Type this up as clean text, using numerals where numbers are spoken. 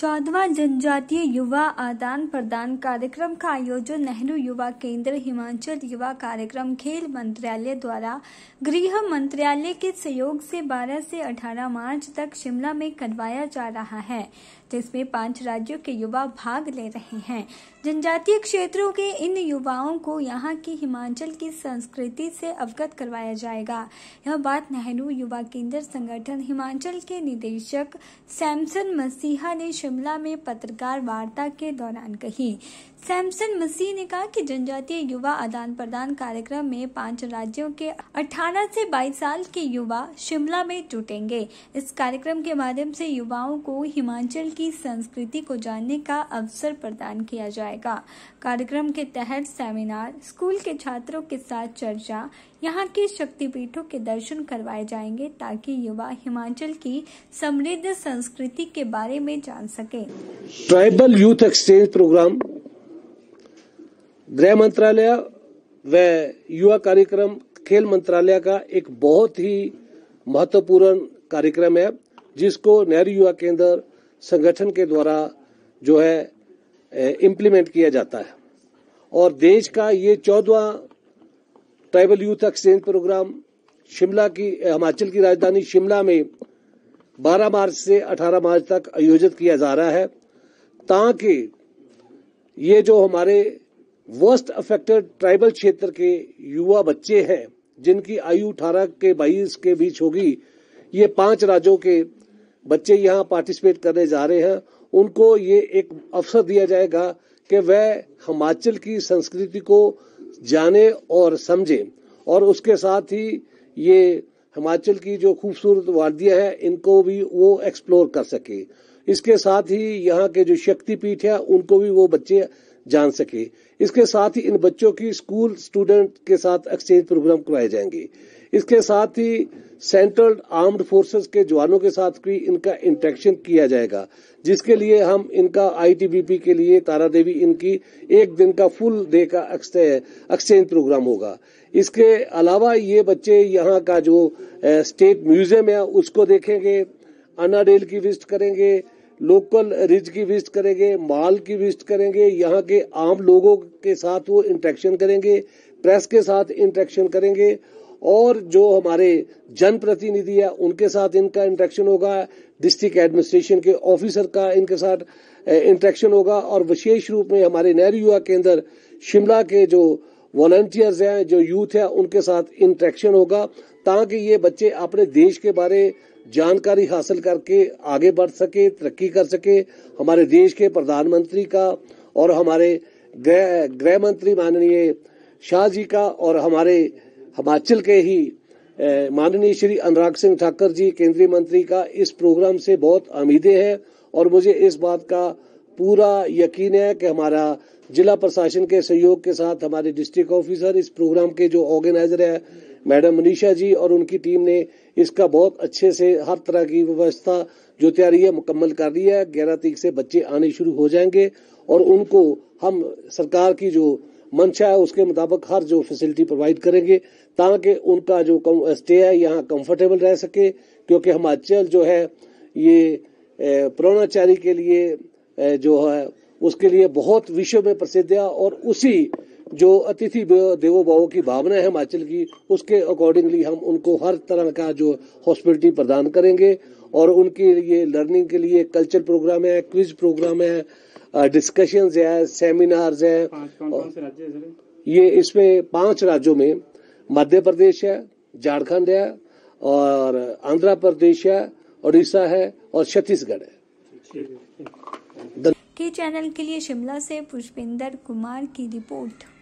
14वां जनजातीय युवा आदान प्रदान कार्यक्रम का आयोजन नेहरू युवा केंद्र हिमाचल युवा कार्यक्रम खेल मंत्रालय द्वारा गृह मंत्रालय के सहयोग से 12 से 18 मार्च तक शिमला में करवाया जा रहा है, जिसमें 5 राज्यों के युवा भाग ले रहे हैं। जनजातीय क्षेत्रों के इन युवाओं को यहाँ की हिमाचल की संस्कृति से अवगत करवाया जाएगा। यह बात नेहरू युवा केंद्र संगठन हिमाचल के निदेशक सैमसन मसीहा ने शिमला में पत्रकार वार्ता के दौरान कही। सैमसन मसीह ने कहा कि जनजातीय युवा आदान प्रदान कार्यक्रम में 5 राज्यों के 18 से 22 साल के युवा शिमला में जुटेंगे। इस कार्यक्रम के माध्यम से युवाओं को हिमाचल की संस्कृति को जानने का अवसर प्रदान किया जाएगा। कार्यक्रम के तहत सेमिनार, स्कूल के छात्रों के साथ चर्चा, यहाँ के शक्तिपीठों के दर्शन करवाए जाएंगे ताकि युवा हिमाचल की समृद्ध संस्कृति के बारे में जान सके। ट्राइबल यूथ एक्सचेंज प्रोग्राम गृह मंत्रालय व युवा कार्यक्रम खेल मंत्रालय का एक बहुत ही महत्वपूर्ण कार्यक्रम है, जिसको नेहरू युवा केंद्र संगठन के द्वारा जो है इम्प्लीमेंट किया जाता है। और देश का ये 14वां tribal youth exchange programme Shimla की हिमाचल की राजधानी शिमला में 12 मार्च से 18 मार्च तक आयोजित किया जा रहा है, ताकि ये जो हमारे वर्स्ट अफेक्टेड ट्राइबल क्षेत्र के युवा बच्चे हैं, जिनकी आयु 18 के 22 के बीच होगी, ये 5 राज्यों के बच्चे यहाँ पार्टिसिपेट करने जा रहे हैं। उनको ये एक अवसर दिया जाएगा कि वह हिमाचल की संस्कृति को जाने और समझें, और उसके साथ ही ये हिमाचल की जो खूबसूरत वादियाँ हैं इनको भी वो एक्सप्लोर कर सके। इसके साथ ही यहाँ के जो शक्तिपीठ है उनको भी वो बच्चे जान सके। इसके साथ ही इन बच्चों की स्कूल स्टूडेंट के साथ एक्सचेंज प्रोग्राम कराए जाएंगे। इसके साथ ही सेंट्रल आर्म्ड फोर्सेस के जवानों के साथ भी इनका इंटरेक्शन किया जाएगा, जिसके लिए हम इनका आईटीबीपी के लिए तारा देवी इनकी एक दिन का फुल डे का एक्सचेंज प्रोग्राम होगा। इसके अलावा ये बच्चे यहाँ का जो स्टेट म्यूजियम है उसको देखेंगे, अनाडेल की विजिट करेंगे, लोकल रिज की विजिट करेंगे, माल की विजिट करेंगे, यहाँ के आम लोगों के साथ वो इंटरेक्शन करेंगे, प्रेस के साथ इंटरेक्शन करेंगे, और जो हमारे जनप्रतिनिधि है उनके साथ इनका इंटरेक्शन होगा, डिस्ट्रिक्ट एडमिनिस्ट्रेशन के ऑफिसर का इनके साथ इंटरेक्शन होगा। और विशेष रूप में हमारे नेहरू युवा केंद्र शिमला के जो वॉलंटियर्स हैं, जो यूथ है, उनके साथ इंटरेक्शन होगा, ताकि ये बच्चे अपने देश के बारे जानकारी हासिल करके आगे बढ़ सके, तरक्की कर सके। हमारे देश के प्रधानमंत्री का और हमारे गृह मंत्री माननीय शाह जी का और हमारे हिमाचल के ही माननीय श्री अनुराग सिंह ठाकुर जी केंद्रीय मंत्री का इस प्रोग्राम से बहुत उम्मीदें हैं। और मुझे इस बात का पूरा यकीन है कि हमारा जिला प्रशासन के सहयोग के साथ हमारे डिस्ट्रिक्ट ऑफिसर, इस प्रोग्राम के जो ऑर्गेनाइजर है मैडम मनीषा जी और उनकी टीम ने इसका बहुत अच्छे से हर तरह की व्यवस्था जो तैयारी है मुकम्मल कर दी है। 11 तारीख से बच्चे आने शुरू हो जाएंगे और उनको हम सरकार की जो मंशा है उसके मुताबिक हर जो फैसिलिटी प्रोवाइड करेंगे, ताकि उनका जो स्टे है यहाँ कंफर्टेबल रह सके, क्योंकि हिमाचल जो है ये प्रणाचारी के लिए जो है उसके लिए बहुत विश्व में प्रसिद्ध है, और उसी जो अतिथि देवो भव की भावना है हिमाचल की, उसके अकॉर्डिंगली हम उनको हर तरह का जो हॉस्पिटलिटी प्रदान करेंगे। और उनके लिए लर्निंग के लिए कल्चर प्रोग्राम है, क्विज प्रोग्राम है, डिस्कशंस है, सेमिनार्स है। ये इसमें 5 राज्यों में मध्य प्रदेश है, झारखंड है, और आंध्र प्रदेश है, उड़ीसा है और छत्तीसगढ़ है। के चैनल के लिए शिमला से पुष्पिंदर कुमार की रिपोर्ट।